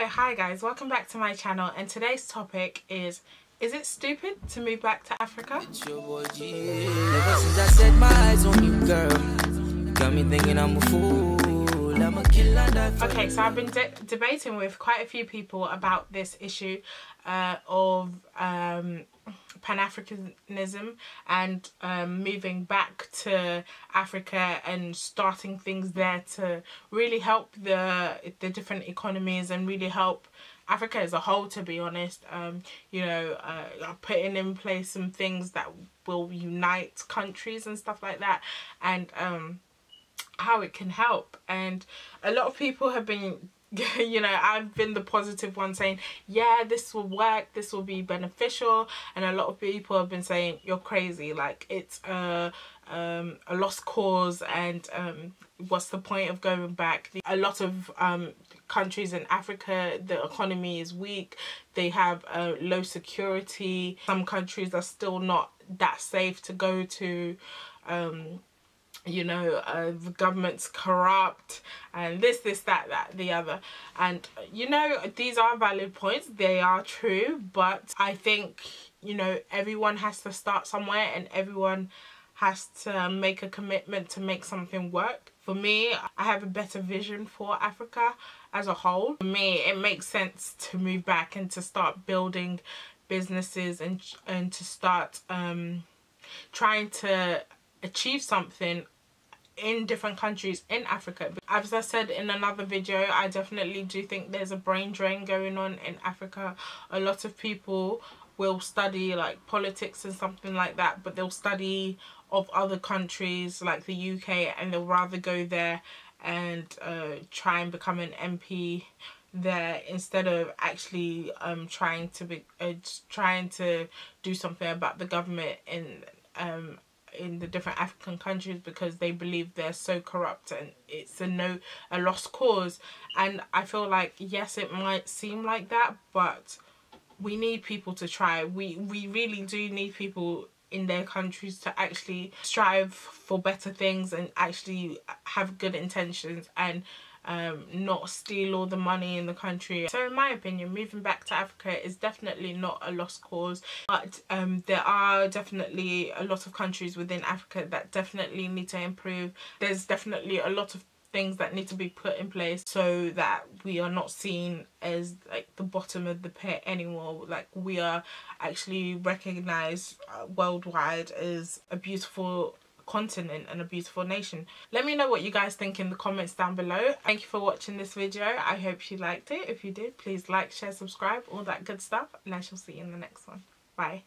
So hi guys, welcome back to my channel, and today's topic is it stupid to move back to Africa? It's your boy G. Ever since I set my eyes on you, girl, got me thinking I'm a fool. I'm a killer. Okay, so I've been debating with quite a few people about this issue of Pan-Africanism and moving back to Africa and starting things there to really help the different economies and really help Africa as a whole, to be honest. You know, putting in place some things that will unite countries and stuff like that, and how it can help. And a lot of people have been, you know, I've been the positive one saying, yeah, this will work, this will be beneficial, and a lot of people have been saying, you're crazy, like it's a lost cause, and what's the point of going back? A lot of countries in Africa, the economy is weak, they have low security, some countries are still not that safe to go to, you know, the government's corrupt, and this, that, the other. And, you know, these are valid points, they are true, but I think, you know, everyone has to start somewhere and everyone has to make a commitment to make something work. For me, I have a better vision for Africa as a whole. For me, it makes sense to move back and to start building businesses and to start trying to achieve something in different countries in Africa. As I said in another video, I definitely do think there's a brain drain going on in Africa. A lot of people will study like politics and something like that, but they'll study of other countries like the UK, and they'll rather go there and try and become an MP there instead of actually trying to do something about the government in the different African countries, because they believe they're so corrupt and it's a lost cause. And I feel like, yes, it might seem like that, but we need people to try. We really do need people in their countries to actually strive for better things and actually have good intentions and not steal all the money in the country. So in my opinion, moving back to Africa is definitely not a lost cause, but there are definitely a lot of countries within Africa that definitely need to improve. There's definitely a lot of things that need to be put in place so that we are not seen as like the bottom of the pit anymore, like we are actually recognized worldwide as a beautiful continent and a beautiful nation. Let me know what you guys think in the comments down below. Thank you for watching this video. I hope you liked it. If you did, please like, share, subscribe, all that good stuff, and I shall see you in the next one. Bye.